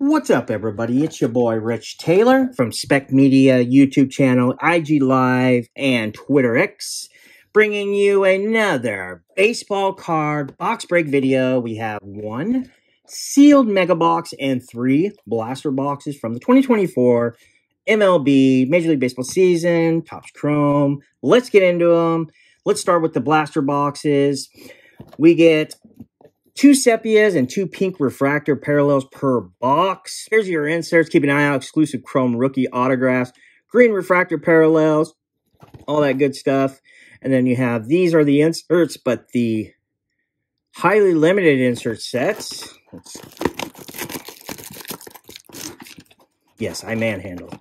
What's up, everybody? It's your boy, Rich Taylor from Spec Media YouTube channel, IG Live, and Twitter X, bringing you another baseball card box break video. We have one sealed mega box and three blaster boxes from the 2024 MLB Major League Baseball season, Topps Chrome. Let's get into them. Let's start with the blaster boxes. We get two sepias and two pink refractor parallels per box. Here's your inserts. Keep an eye out. Exclusive Chrome rookie autographs, green refractor parallels, all that good stuff. And then you have, these are the inserts, but the highly limited insert sets. Yes, I manhandled.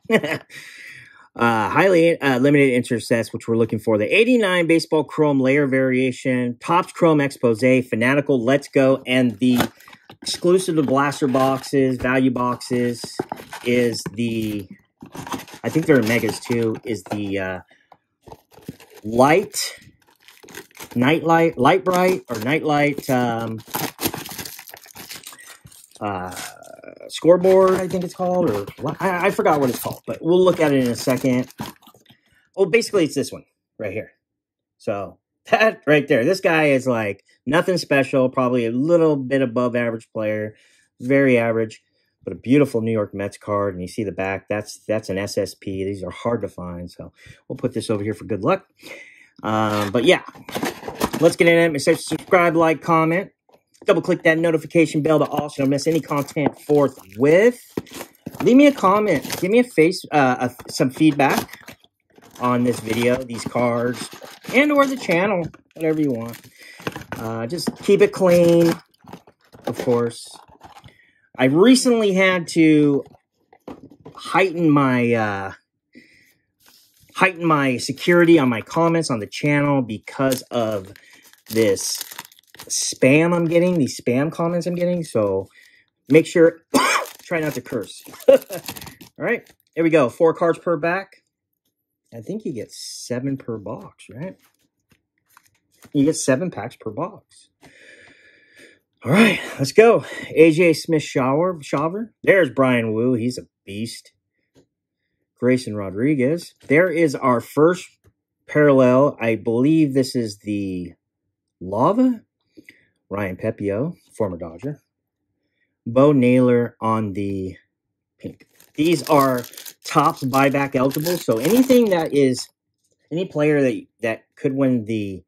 Highly limited insert sets, which we're looking for. The 89 Baseball Chrome Layer Variation, Topps Chrome Exposé, Fanatical, Let's Go, and the exclusive to blaster boxes, value boxes, is the, I think they're in megas too, is the Nightlight scoreboard, I think it's called, or I forgot what it's called, but we'll look at it in a second. Well, basically it's this one right here. So that right there, this guy is like nothing special, probably a little bit above average player, very average, but a beautiful New York Mets card. And you see the back, that's an SSP. These are hard to find. So we'll put this over here for good luck. But yeah, let's get into it. Subscribe, like, comment. Double-click that notification bell to also don't miss any content forthwith. Leave me a comment. Give me some feedback on this video, these cards, and or the channel, whatever you want. Just keep it clean, of course. I recently had to heighten my security on my comments on the channel because of this spam I'm getting, these spam comments I'm getting, so make sure, try not to curse. All right, here we go. 4 cards per back. I think you get 7 per box, right? You get 7 packs per box. All right, let's go. AJ Smith-Shaver. There's Brian Wu. He's a beast. Grayson Rodriguez. There is our first parallel. I believe this is the Lava. Ryan Pepiot, former Dodger. Bo Naylor on the pink. These are Topps buyback eligible. So anything that is, any player that could win the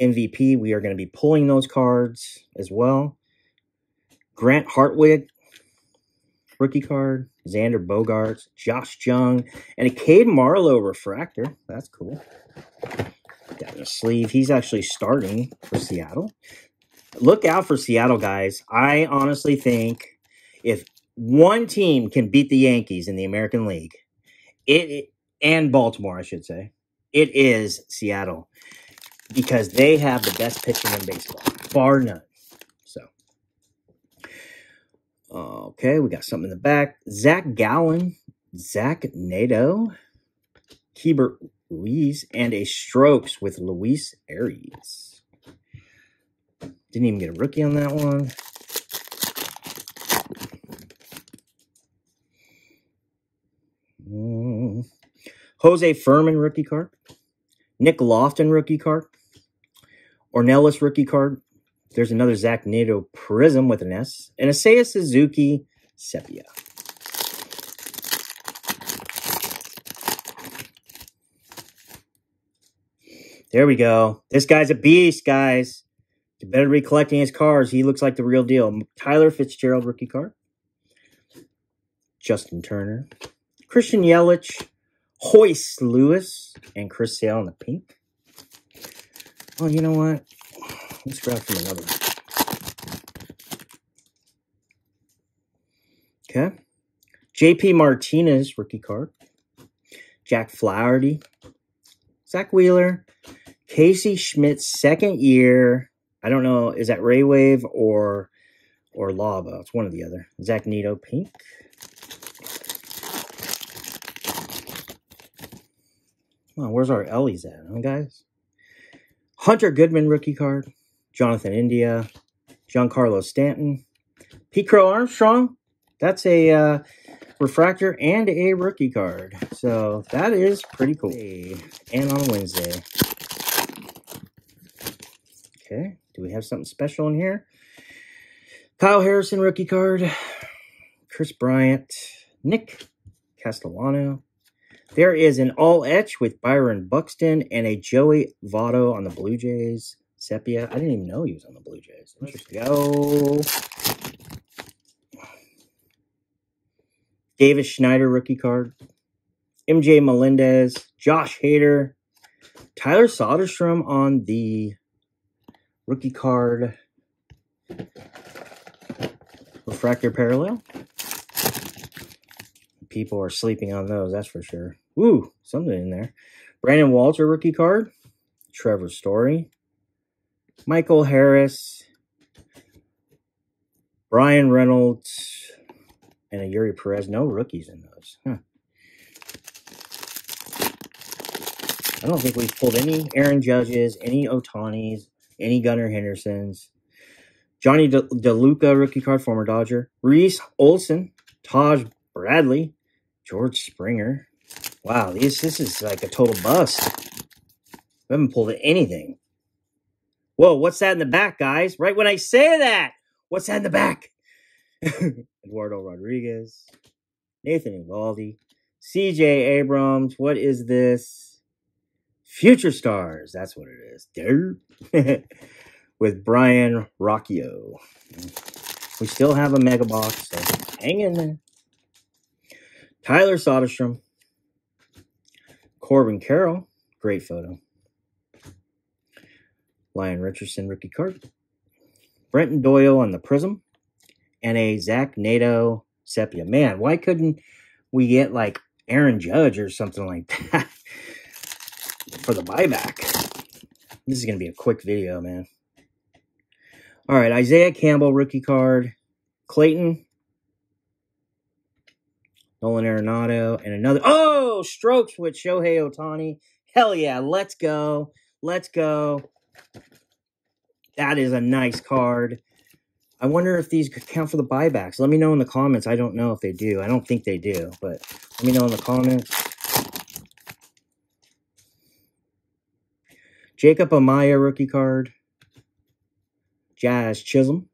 MVP, we are going to be pulling those cards as well. Grant Hartwig, rookie card. Xander Bogaerts, Josh Jung, and a Cade Marlowe refractor. That's cool. Down the sleeve. He's actually starting for Seattle. Look out for Seattle, guys. I honestly think if one team can beat the Yankees in the American League, and Baltimore, I should say, it is Seattle, because they have the best pitching in baseball, bar none. So, okay, we got something in the back. Zach Gallen, Zach Neto, Keibert Ruiz, and a Strokes with Luis Arraez. Didn't even get a rookie on that one. Jose Fermin rookie card. Nick Lofton rookie card. Ornelas rookie card. There's another Zach Neto prism with an S. And a Seiya Suzuki sepia. There we go. This guy's a beast, guys. You better be collecting his cards. He looks like the real deal. Tyler Fitzgerald rookie card. Justin Turner. Christian Yelich. Hoist Lewis. And Chris Sale in the pink. Well, you know what? Let's grab from another one. Okay. JP Martinez rookie card. Jack Flaherty. Zach Wheeler. Casey Schmidt's second year. I don't know, is that Ray Wave or Lava? It's one or the other. Zach Neto, pink. Come on, where's our Ellie's at, huh, guys? Hunter Goodman, rookie card. Jonathan India. Giancarlo Stanton. Pete Crow-Armstrong, That's a refractor and a rookie card. So that is pretty cool. And on Wednesday. Okay. Do we have something special in here? Kyle Harrison rookie card. Chris Bryant. Nick Castellano. There is an all-etch with Byron Buxton and a Joey Votto on the Blue Jays. Sepia. I didn't even know he was on the Blue Jays. Let's go. Davis Schneider rookie card. MJ Melendez. Josh Hader. Tyler Soderstrom on the rookie card. Refractor parallel. People are sleeping on those, that's for sure. Ooh, something in there. Brandon Walter rookie card. Trevor Story. Michael Harris. Brian Reynolds. And a Yuri Perez. No rookies in those. Huh. I don't think we've pulled any Aaron Judges, any Otanis, any Gunnar Hendersons. Johnny DeLuca, rookie card, former Dodger. Reese Olson. Taj Bradley. George Springer. Wow, this is like a total bust. We haven't pulled anything. Whoa, what's that in the back, guys? Right when I say that, what's that in the back? Eduardo Rodriguez, Nathan Eovaldi, CJ Abrams. What is this? Future Stars. That's what it is, dude. With Brian Rocchio. We still have a mega box, so hang in there. Tyler Soderstrom, Corbin Carroll. Great photo. Lion Richardson rookie card. Brenton Doyle on the Prism. And a Zach Neto sepia. Man, why couldn't we get like Aaron Judge or something like that for the buyback? This is going to be a quick video, man. All right, Isaiah Campbell, rookie card. Clayton. Nolan Arenado. And another. Oh, strokes with Shohei Ohtani. Hell yeah, let's go. Let's go. That is a nice card. I wonder if these could count for the buybacks. Let me know in the comments. I don't know if they do. I don't think they do, but let me know in the comments. Jacob Amaya, rookie card. Jazz Chisholm.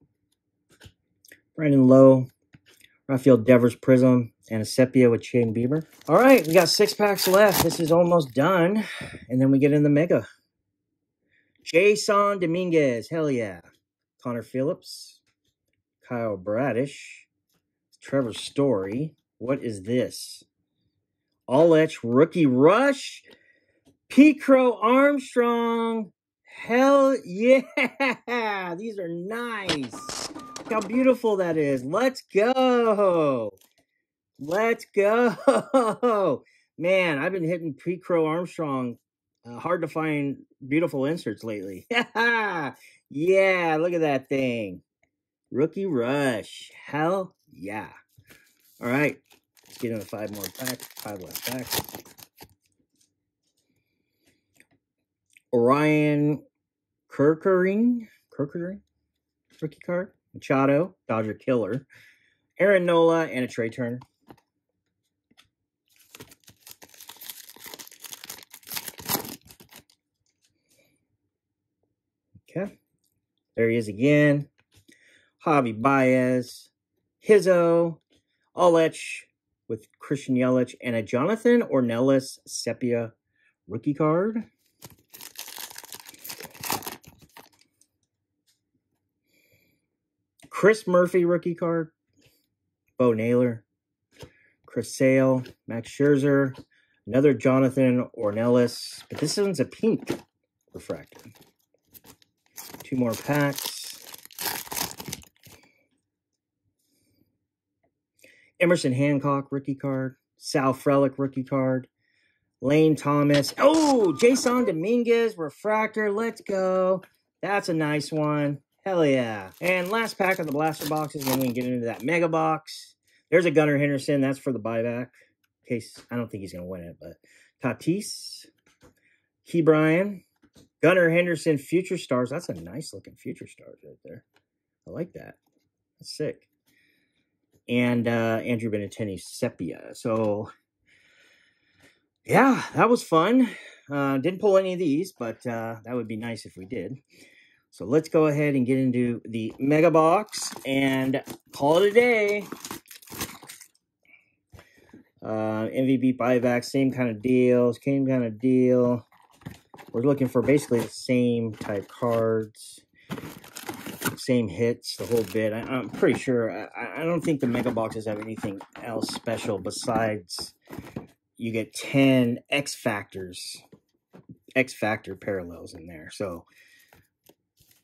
Brandon Lowe. Rafael Devers Prism. And a sepia with Shane Bieber. All right, we got 6 packs left. This is almost done. And then we get in the mega. Jason Dominguez. Hell yeah. Connor Phillips. Kyle Bradish, Trevor Story. What is this? All-etch rookie rush. Pete Crow-Armstrong. Hell yeah! These are nice. Look how beautiful that is. Let's go. Let's go. Man, I've been hitting Pete Crow-Armstrong. Hard to find beautiful inserts lately. Yeah, look at that thing. Rookie rush. Hell yeah. All right. Let's get into 5 more packs. 5 left packs. Orion Kirkering. Kirkering? Rookie card. Machado. Dodger killer. Aaron Nola and a Trey Turner. Okay. There he is again. Javi Baez. Hizzo. All-etch with Christian Yelich. And a Jonathan Ornelas sepia rookie card. Chris Murphy rookie card. Bo Naylor. Chris Sale. Max Scherzer. Another Jonathan Ornelas. But this one's a pink refractor. 2 more packs. Emerson Hancock, rookie card. Sal Frelick, rookie card. Lane Thomas. Oh, Jason Dominguez, refractor. Let's go. That's a nice one. Hell yeah. And last pack of the blaster boxes, then we can get into that mega box. There's a Gunnar Henderson. That's for the buyback. In case I don't think he's going to win it, but Tatis. Key Bryan. Gunnar Henderson, Future Stars. That's a nice-looking Future Stars right there. I like that. That's sick. and Andrew Benintendi Sepia. So, yeah, that was fun. Didn't pull any of these, but that would be nice if we did. So let's go ahead and get into the mega box and call it a day. MVP buyback, same kind of deal, same kind of deal. We're looking for basically the same type cards, same hits, the whole bit. I'm pretty sure. I don't think the mega boxes have anything else special besides you get 10 X Factor parallels in there, so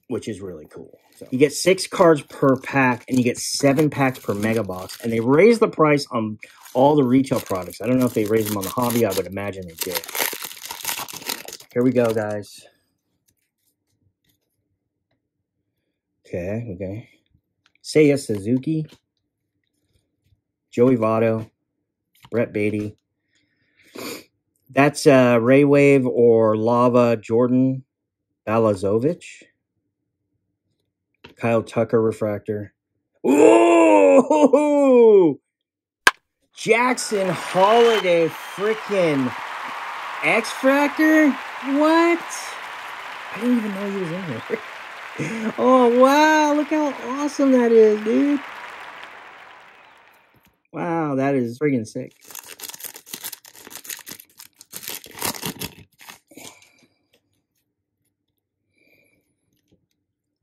which is really cool. So you get 6 cards per pack, and you get 7 packs per mega box, and they raise the price on all the retail products. I don't know if they raised them on the hobby. I would imagine they did. Here we go, guys. Okay. Seiya Suzuki, Joey Votto, Brett Beatty. That's Raywave or Lava Jordan Balazovic. Kyle Tucker refractor. Ooh! Jackson Holiday freaking X-Fractor? What? I didn't even know he was in here. Oh, wow. Look how awesome that is, dude. Wow, that is freaking sick.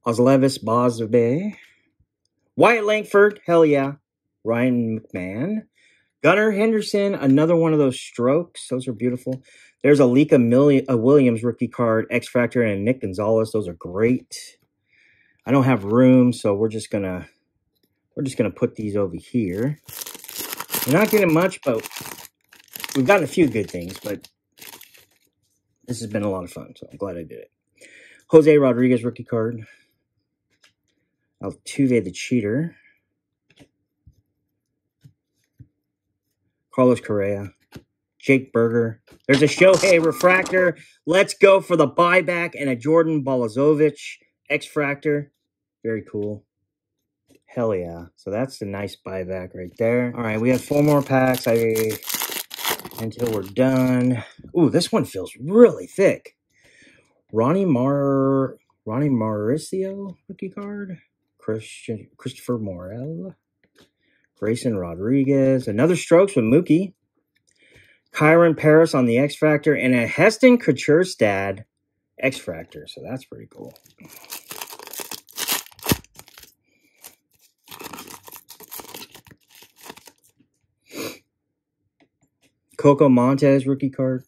Ozlevis Bozbe. Wyatt Langford. Hell yeah. Ryan McMahon. Gunnar Henderson. Another one of those strokes. Those are beautiful. There's a Alika Williams rookie card, X-Factor, and Nick Gonzalez. Those are great. I don't have room, so we're just gonna put these over here. We're not getting much, but we've gotten a few good things, but this has been a lot of fun, so I'm glad I did it. Jose Rodriguez rookie card. Altuve the Cheater. Carlos Correa. Jake Berger. There's a Shohei refractor. Let's go for the buyback and a Jordan Balazovic X-Fractor. Very cool. Hell yeah. So that's the nice buyback right there. All right, we have 4 more packs until we're done. Ooh, this one feels really thick. Ronnie Mauricio rookie card. Christopher Morel. Grayson Rodriguez. Another strokes with Mookie. Kyron Paris on the X-Factor. And a Heston Kjærstad X-Factor. So that's pretty cool. Coco Montes rookie card.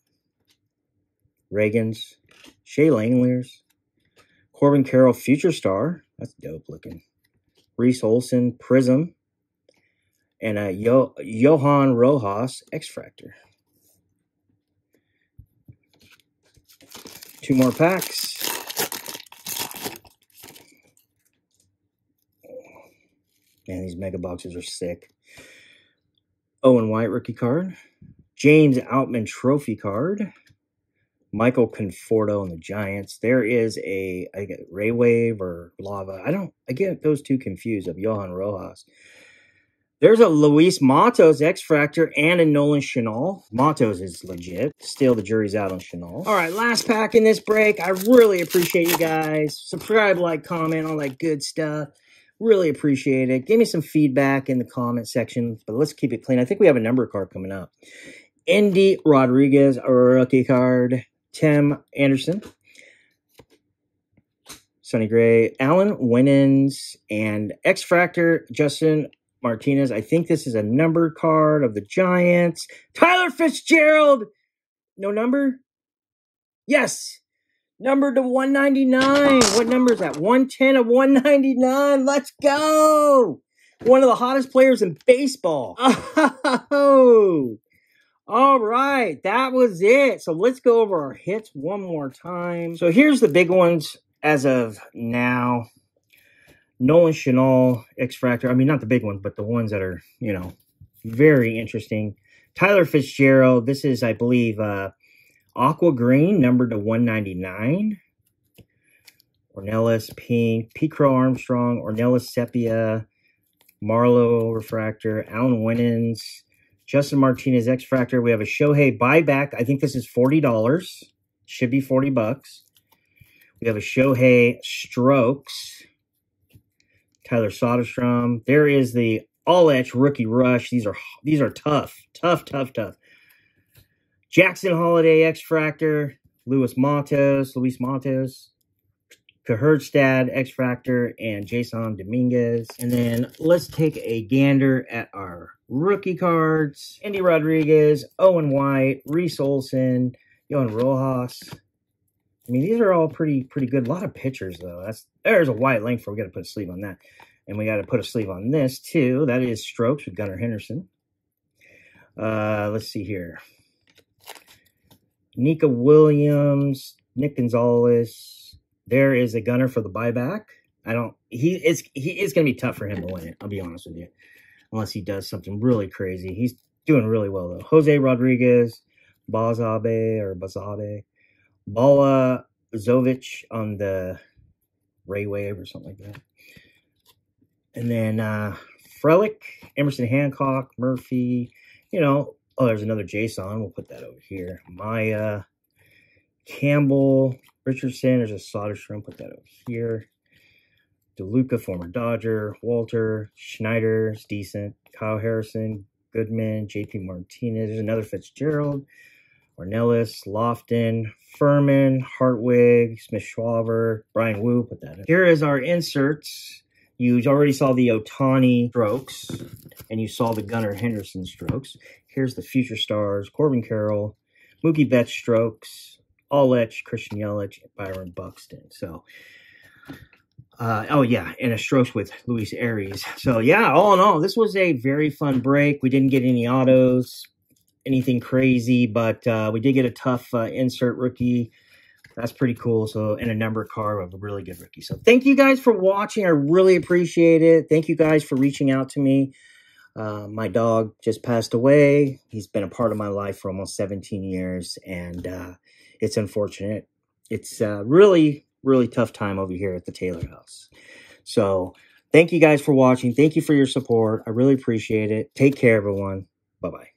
Reagans. Shea Langeliers. Corbin Carroll Future Star. That's dope looking. Reese Olson Prism. And a Johan Rojas X-Fractor. 2 more packs. Man, these mega boxes are sick. Owen White rookie card. James Outman trophy card. Michael Conforto and the Giants. There is I get Raywave or Lava. I get those two confused of Johan Rojas. There's a Luis Matos X-Fractor and a Nolan Chenault. Matos is legit. Still, the jury's out on Chenault. All right, last pack in this break. I really appreciate you guys. Subscribe, like, comment, all that good stuff. Really appreciate it. Give me some feedback in the comment section, but let's keep it clean. I think we have a number card coming up. Indy Rodriguez, a rookie card. Tim Anderson, Sonny Gray, Alan Winans, and X-Fractor, Justin Martinez. I think this is a numbered card of the Giants. Tyler Fitzgerald, no number? Yes, numbered to 199. What number is that? 110 of 199. Let's go. One of the hottest players in baseball. Oh. All right, that was it. So let's go over our hits one more time. So here's the big ones as of now. Nolan Chenault, X-Fractor. I mean, not the big ones, but the ones that are, you know, very interesting. Tyler Fitzgerald. This is, I believe, Aqua Green, numbered to 199. Ornelas Pink, Pete Crow-Armstrong, Ornelas Sepia, Marlowe refractor, Alan Winans, Justin Martinez X-Fractor. We have a Shohei buyback. I think this is $40. Should be $40. We have a Shohei Strokes. Tyler Soderstrom. There is the All-Etch Rookie Rush. These are tough. Jackson Holiday X-Fractor. Luis Matos. Kjærstad X-Fractor. And Jason Dominguez. And then let's take a gander at our rookie cards. Andy Rodriguez. Owen White. Reese Olson. Yohan Rojas. I mean, these are all pretty good. A lot of pitchers, though. There's a wide length for. We got to put a sleeve on that. And we got to put a sleeve on this, too. That is Strokes with Gunnar Henderson. Let's see here. Nika Williams, Nick Gonzalez. There is a Gunnar for the buyback. It's going to be tough for him to win it, I'll be honest with you. Unless he does something really crazy. He's doing really well, though. Jose Rodriguez, Basabe. Bala Zovich on the Ray Wave or something like that. And then Frelick, Emerson Hancock, Murphy. There's another Jason. We'll put that over here. Maya, Campbell, Richardson. There's a Soderstrom. Put that over here. DeLuca, former Dodger. Walter, Schneider. It's decent. Kyle Harrison, Goodman, JP Martinez. There's another Fitzgerald. Ornelas, Lofton, Furman, Hartwig, Smith-Shaver, Brian Wu, put that in. Here is our inserts. You already saw the Ohtani Strokes, and you saw the Gunnar Henderson Strokes. Here's the Future Stars, Corbin Carroll, Mookie Betts Strokes, All-Etch, Christian Yelich, and Byron Buxton. So, and a Strokes with Luis Arraez. So, all in all, this was a very fun break. We didn't get any autos. Anything crazy, but we did get a tough insert rookie. That's pretty cool. So, and a number card of a really good rookie. So thank you guys for watching. I really appreciate it. Thank you guys for reaching out to me. My dog just passed away. He's been a part of my life for almost 17 years, and it's unfortunate. It's a really, really tough time over here at the Taylor house. So thank you guys for watching. Thank you for your support. I really appreciate it. Take care, everyone. Bye-bye.